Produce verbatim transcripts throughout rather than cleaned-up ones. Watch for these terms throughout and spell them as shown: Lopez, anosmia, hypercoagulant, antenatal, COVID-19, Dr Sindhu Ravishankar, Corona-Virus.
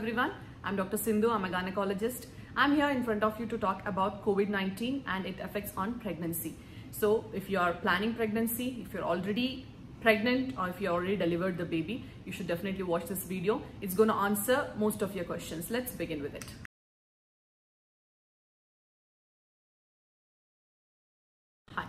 Everyone, I'm Doctor Sindhu. I'm a gynecologist. I'm here in front of you to talk about COVID nineteen and its effects on pregnancy. So if you are planning pregnancy, if you're already pregnant or if you already delivered the baby, you should definitely watch this video. It's going to answer most of your questions. Let's begin with it. Hi.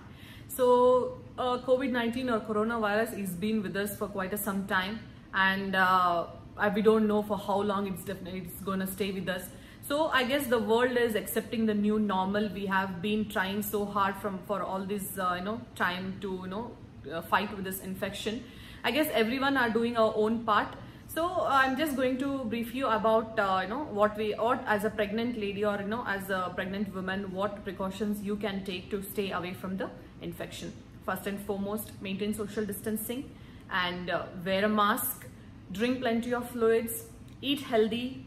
So uh, COVID nineteen or coronavirus is been with us for quite a some time, and uh, we don't know for how long it's definitely it's going to stay with us. So I guess the world is accepting the new normal. We have been trying so hard from for all this uh, you know time to you know uh, fight with this infection. I guess everyone are doing our own part. So I'm just going to brief you about uh, you know what we or as a pregnant lady or you know as a pregnant woman, what precautions you can take to stay away from the infection. First and foremost, maintain social distancing and uh, wear a mask. Drink plenty of fluids, eat healthy,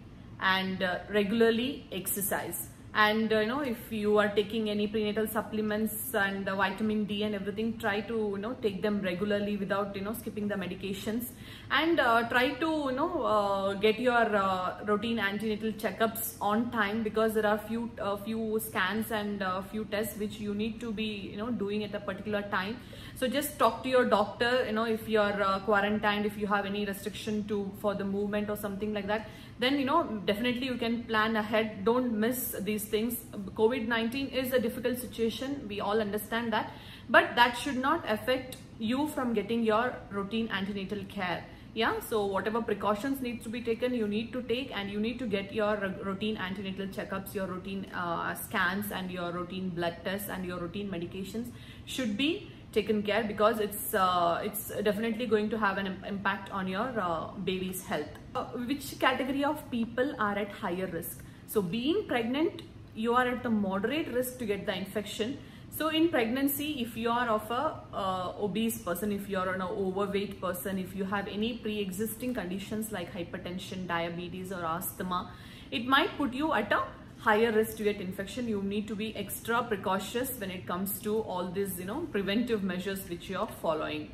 and uh, regularly exercise. And uh, you know, if you are taking any prenatal supplements and uh, vitamin D and everything, try to you know take them regularly without you know skipping the medications. And uh, try to you know uh, get your uh, routine antenatal checkups on time, because there are few uh, few scans and uh, few tests which you need to be you know doing at a particular time. So just talk to your doctor. You know, if you are uh, quarantined, if you have any restriction to for the movement or something like that, then you know definitely you can plan ahead. Don't miss these things. COVID nineteen is a difficult situation, we all understand that, but that should not affect you from getting your routine antenatal care. Yeah, so whatever precautions needs to be taken, you need to take, and you need to get your routine antenatal checkups, your routine uh, scans, and your routine blood tests, and your routine medications should be taken care, because it's uh, it's definitely going to have an im impact on your uh, baby's health. Uh, which category of people are at higher risk? So being pregnant, you are at the moderate risk to get the infection. So in pregnancy, if you are of a uh, obese person, if you are an overweight person, if you have any pre-existing conditions like hypertension, diabetes, or asthma, it might put you at a higher risk to get infection. You need to be extra precautious when it comes to all these you know preventive measures which you are following.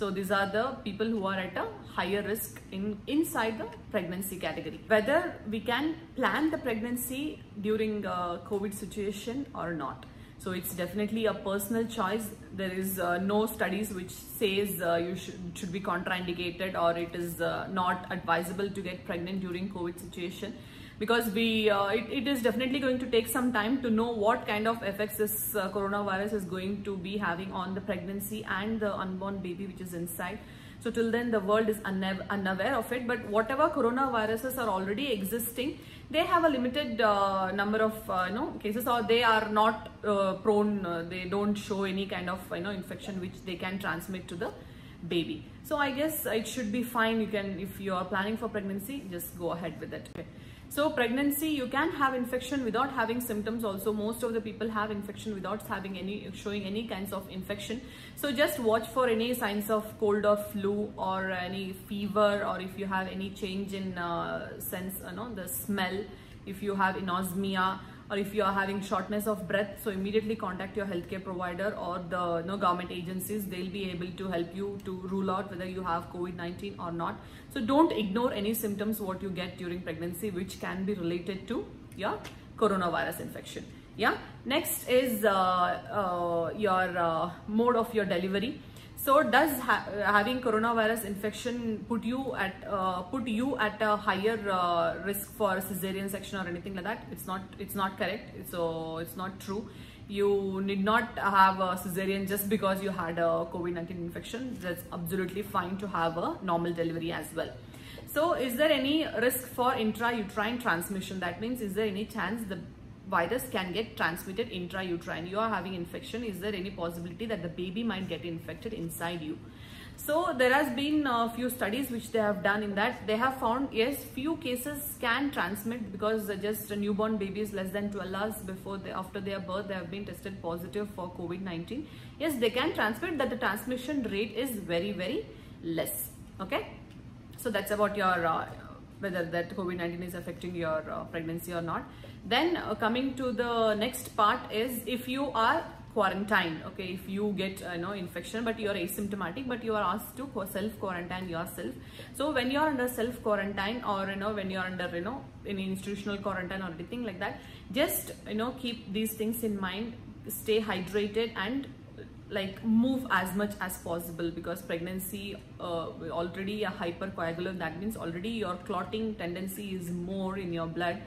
So these are the people who are at a higher risk in inside the pregnancy category. Whether we can plan the pregnancy during a COVID situation or not, so it's definitely a personal choice. There is uh, no studies which says uh, you should, should be contraindicated or it is uh, not advisable to get pregnant during COVID situation, because we uh, it, it is definitely going to take some time to know what kind of effects this uh, coronavirus is going to be having on the pregnancy and the unborn baby which is inside. So till then the world is unaware of it, but whatever coronaviruses are already existing, they have a limited uh, number of uh, you know cases, or they are not uh, prone, uh, they don't show any kind of you know infection which they can transmit to the baby. So I guess it should be fine. You can, if you are planning for pregnancy, just go ahead with it. Okay. So pregnancy, you can have infection without having symptoms also. Most of the people have infection without having any showing any kinds of infection. So just watch for any signs of cold or flu, or any fever, or if you have any change in uh, sense, you know, the smell, if you have anosmia, or if you are having shortness of breath. So immediately contact your healthcare provider or the you know, government agencies. They'll be able to help you to rule out whether you have COVID nineteen or not. So don't ignore any symptoms what you get during pregnancy which can be related to your coronavirus infection. Yeah. Next is uh, uh, your uh, mode of your delivery. So does ha having coronavirus infection put you at uh, put you at a higher uh, risk for cesarean section or anything like that? It's not, it's not correct. So it's not true. You need not have a cesarean just because you had a COVID nineteen infection. That's absolutely fine to have a normal delivery as well. So is there any risk for intrauterine transmission? That means, is there any chance the virus can get transmitted intrauterine? You are having infection, is there any possibility that the baby might get infected inside you? So there has been a few studies which they have done in that. They have found, yes, few cases can transmit, because just a newborn babies less than twelve hours before they, after their birth, they have been tested positive for COVID nineteen. Yes, they can transmit, that the transmission rate is very very less. Okay, so that's about your uh, whether that COVID nineteen is affecting your uh, pregnancy or not. Then uh, coming to the next part is, if you are quarantine, okay, if you get uh, you know infection but you are asymptomatic, but you are asked to self quarantine yourself. So when you are under self quarantine, or you know when you are under you know in institutional quarantine or anything like that, just you know keep these things in mind, stay hydrated, and like move as much as possible, because pregnancy uh, already a hypercoagulant, that means already your clotting tendency is more in your blood.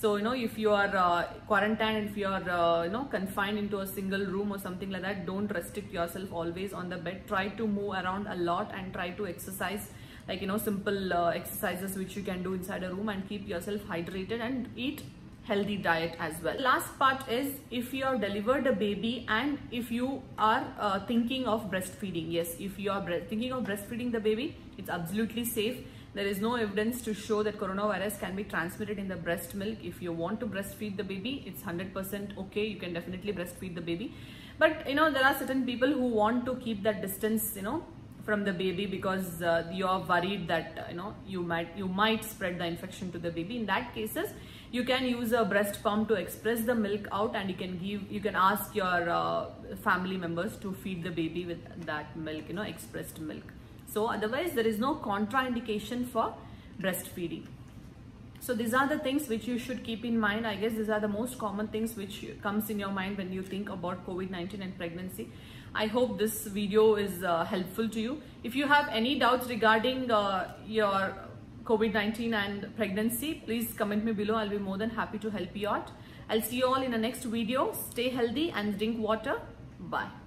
So you know if you are uh, quarantined, if you are uh, you know confined into a single room or something like that, don't restrict yourself always on the bed. Try to move around a lot and try to exercise, like you know simple uh, exercises which you can do inside a room, and keep yourself hydrated and eat healthy diet as well. Last part is, if you have delivered a baby and if you are uh, thinking of breastfeeding, yes, if you are thinking of breastfeeding the baby, it's absolutely safe. There is no evidence to show that coronavirus can be transmitted in the breast milk. If you want to breastfeed the baby, it's one hundred percent okay. You can definitely breastfeed the baby. But you know, there are certain people who want to keep that distance, you know, from the baby, because uh, you are worried that uh, you know you might you might spread the infection to the baby. In that cases, you can use a breast pump to express the milk out, and you can give you can ask your uh, family members to feed the baby with that milk, you know, expressed milk. So otherwise there is no contraindication for breastfeeding. So these are the things which you should keep in mind. I guess these are the most common things which comes in your mind when you think about COVID nineteen and pregnancy. I hope this video is uh, helpful to you. If you have any doubts regarding uh, your COVID nineteen and pregnancy, please comment me below. I'll be more than happy to help you out. I'll see you all in the next video. Stay healthy and drink water. Bye.